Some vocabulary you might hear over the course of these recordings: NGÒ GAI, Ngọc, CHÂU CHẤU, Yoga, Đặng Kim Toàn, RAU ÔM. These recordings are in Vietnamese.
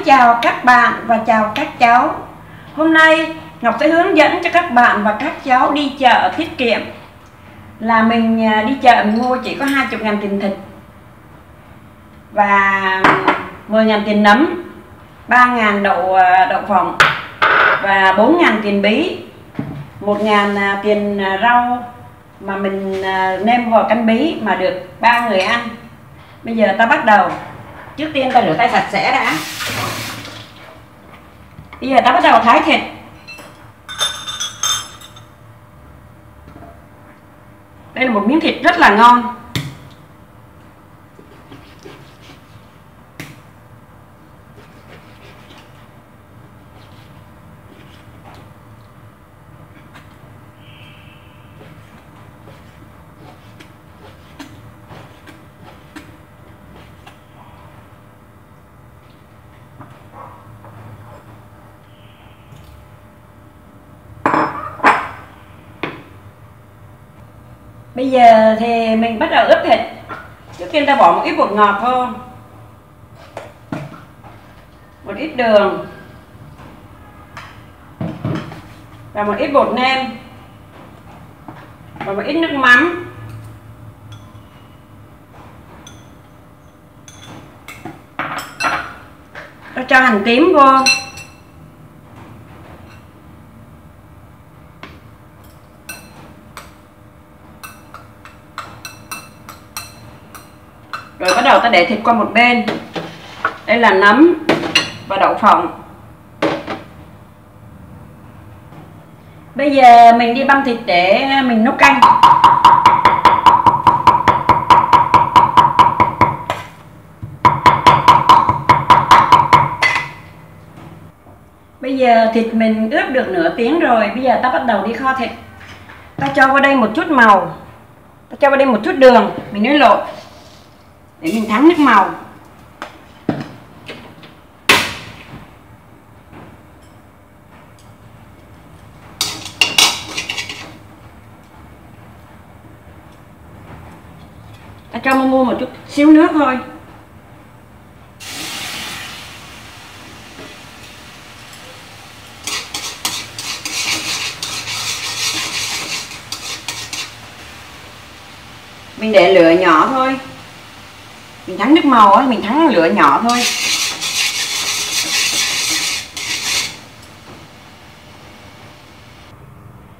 Mến chào các bạn và chào các cháu. Hôm nay Ngọc sẽ hướng dẫn cho các bạn và các cháu đi chợ tiết kiệm. Là mình đi chợ mình mua chỉ có 20.000 tiền thịt và 10.000 tiền nấm, 3.000 đậu phộng và 4.000 tiền bí, 1.000 tiền rau mà mình nêm vào canh bí mà được 3 người ăn. Bây giờ ta bắt đầu. Trước tiên ta rửa tay sạch sẽ đã. Bây giờ ta bắt đầu thái thịt. Đây là một miếng thịt rất là ngon. Bây giờ thì mình bắt đầu ướp thịt. Trước tiên ta bỏ một ít bột ngọt vô, một ít đường và một ít bột nêm và một ít nước mắm. Ta cho hành tím vô, rồi bắt đầu ta để thịt qua một bên. Đây là nấm và đậu phộng. Bây giờ mình đi băm thịt để mình nấu canh. Bây giờ thịt mình ướp được nửa tiếng rồi. Bây giờ ta bắt đầu đi kho thịt. Ta cho vào đây một chút màu, ta cho vào đây một chút đường, mình nấu lộn để mình thắng nước màu. Ta cho mua một chút xíu nước thôi. Mình để lửa nhỏ thôi. Mình thắng nước màu á, mình thắng lửa nhỏ thôi.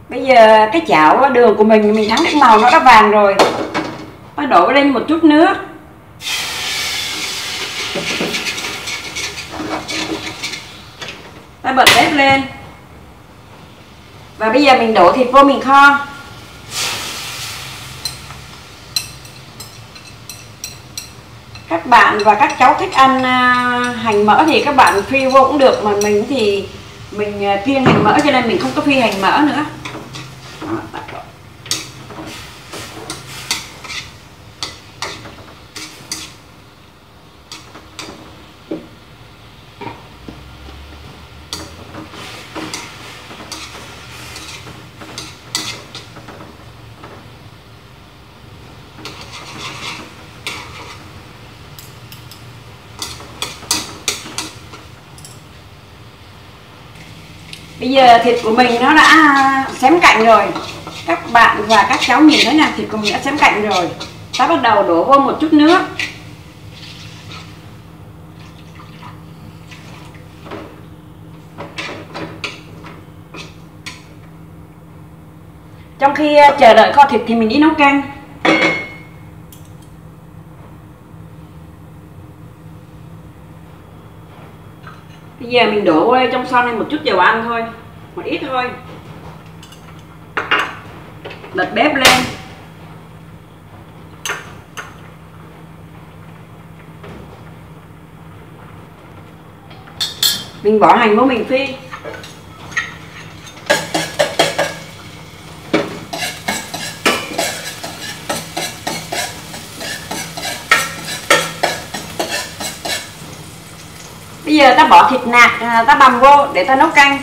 Bây giờ cái chảo đường của mình thắng nước màu nó đã vàng rồi. Ta đổ lên một chút nước. Ta bật bếp lên. Và bây giờ mình đổ thịt vô mình kho. Các bạn và các cháu thích ăn hành mỡ thì các bạn phi vô cũng được, mà mình thì mình kiêng hành mỡ cho nên mình không có phi hành mỡ nữa. Bây giờ thịt của mình nó đã xém cạnh rồi. Các bạn và các cháu nhìn thấy là thịt của mình đã xém cạnh rồi. Ta bắt đầu đổ vô một chút nước. Trong khi chờ đợi kho thịt thì mình đi nấu canh. Bây giờ mình đổ trong son này một chút dầu ăn thôi, một ít thôi. Bật bếp lên. Mình bỏ hành vô mình phi. Bây giờ ta bỏ thịt nạc, ta bằm vô để ta nấu canh.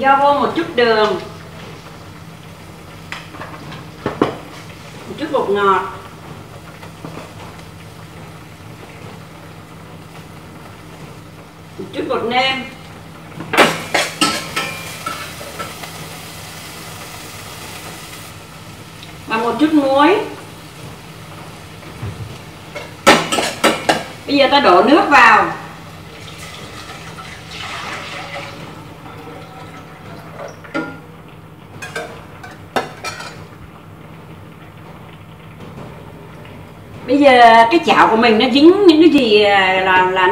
Mình cho vô một chút đường, một chút bột ngọt, một chút bột nêm, và một chút muối. Bây giờ ta đổ nước vào. Bây giờ cái chảo của mình nó dính những cái gì là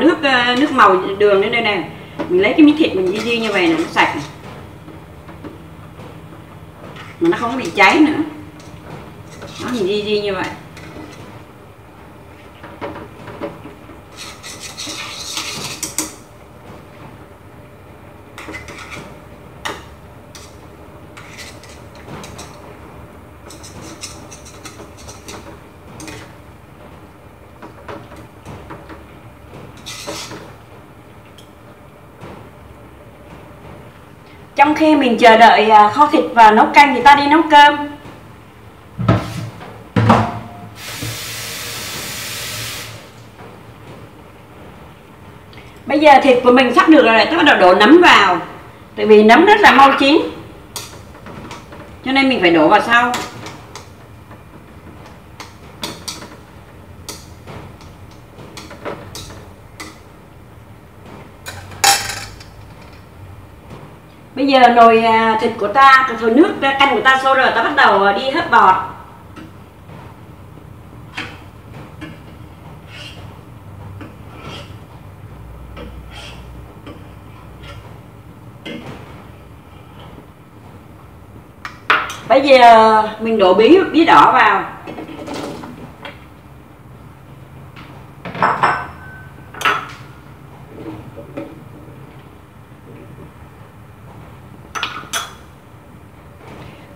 nước màu đường lên đây nè. Mình lấy cái miếng thịt mình di như vậy nè, nó sạch này. Mà nó không bị cháy nữa. Nó mình di như vậy. Trong khi mình chờ đợi kho thịt và nấu canh thì ta đi nấu cơm. Bây giờ thịt của mình sắp được rồi, ta bắt đầu đổ nấm vào. Tại vì nấm rất là mau chín, cho nên mình phải đổ vào sau. Bây giờ nồi thịt của ta, nồi nước canh của ta sôi rồi, ta bắt đầu đi hấp bọt. Bây giờ mình đổ bí đỏ vào.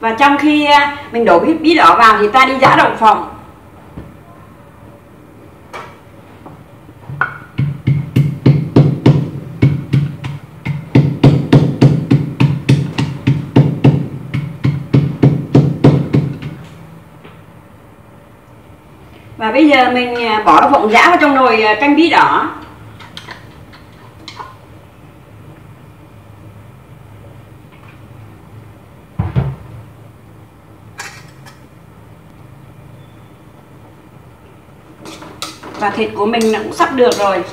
Và trong khi mình đổ bí đỏ vào thì ta đi giã đậu phộng. Và bây giờ mình bỏ đậu phộng giã vào trong nồi canh bí đỏ. Và thịt của mình cũng sắp được rồi.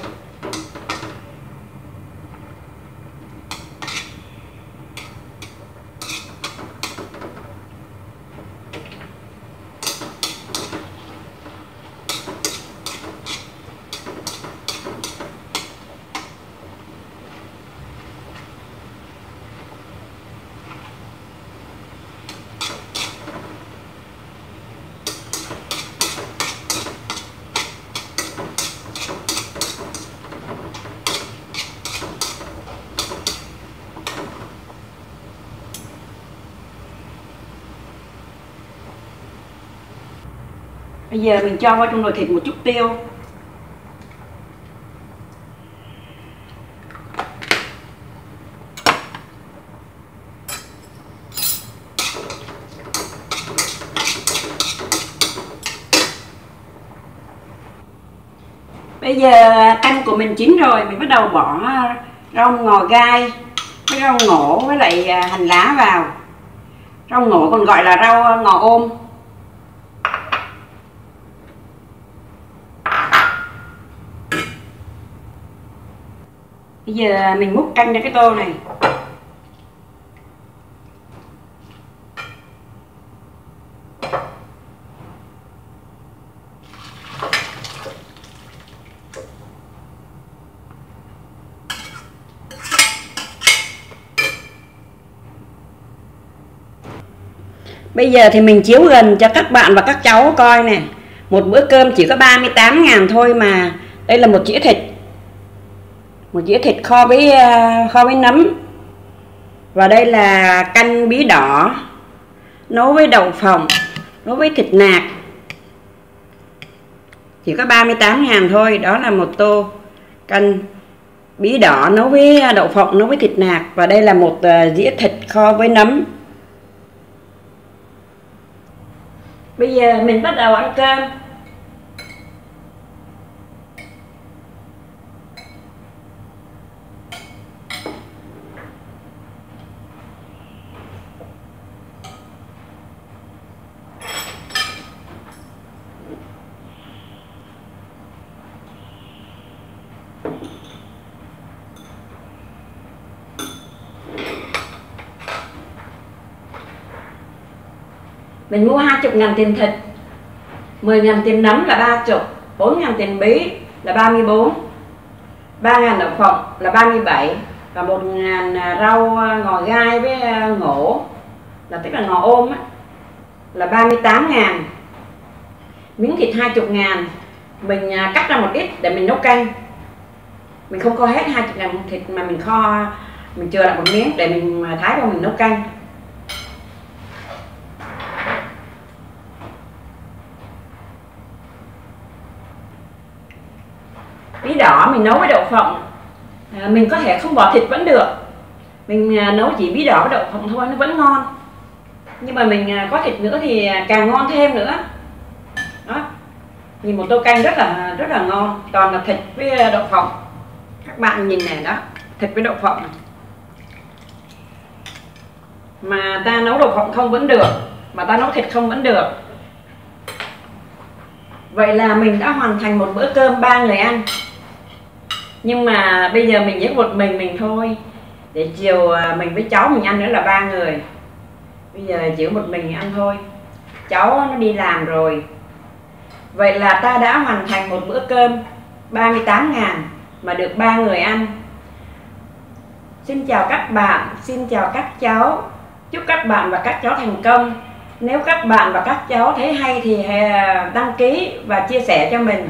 Bây giờ mình cho vào trong nồi thịt một chút tiêu. Bây giờ canh của mình chín rồi, mình bắt đầu bỏ rau ngò gai với rau ngổ với lại hành lá vào. Rau ngổ còn gọi là rau ngò ôm. Bây giờ mình múc canh ra cái tô này. Bây giờ thì mình chiếu gần cho các bạn và các cháu coi nè. Một bữa cơm chỉ có 38.000 thôi mà. Đây là một dĩa thịt. Một dĩa thịt kho với nấm. Và đây là canh bí đỏ nấu với đậu phộng, nấu với thịt nạc. Chỉ có 38.000 thôi. Đó là một tô canh bí đỏ nấu với đậu phộng, nấu với thịt nạc. Và đây là một dĩa thịt kho với nấm. Bây giờ mình bắt đầu ăn cơm. Mình mua 20.000 tiền thịt, 10.000 tiền nấm là 30, 4.000 tiền bí là 34, 3.000 đậu phộng là 37 và 1.000 rau ngò gai với ngổ, là tức là ngò ôm á, là 38.000. Miếng thịt 20.000 mình cắt ra một ít để mình nấu canh. Mình không kho hết 20.000 thịt mà mình kho, mình chừa lại một miếng để mình thái vào mình nấu canh. Bí đỏ mình nấu với đậu phộng, mình có thể không bỏ thịt vẫn được. Mình nấu chỉ bí đỏ với đậu phộng thôi, nó vẫn ngon. Nhưng mà mình có thịt nữa thì càng ngon thêm nữa. Đó. Nhìn một tô canh rất là ngon, toàn là thịt với đậu phộng. Các bạn nhìn này đó, thịt với đậu phộng. Mà ta nấu đậu phộng không vẫn được, mà ta nấu thịt không vẫn được. Vậy là mình đã hoàn thành một bữa cơm 3 người ăn. Nhưng mà bây giờ mình chỉ một mình thôi. Để chiều mình với cháu mình ăn nữa là 3 người. Bây giờ chỉ một mình ăn thôi. Cháu nó đi làm rồi. Vậy là ta đã hoàn thành một bữa cơm 38.000 mà được 3 người ăn. Xin chào các bạn, xin chào các cháu. Chúc các bạn và các cháu thành công. Nếu các bạn và các cháu thấy hay thì đăng ký và chia sẻ cho mình.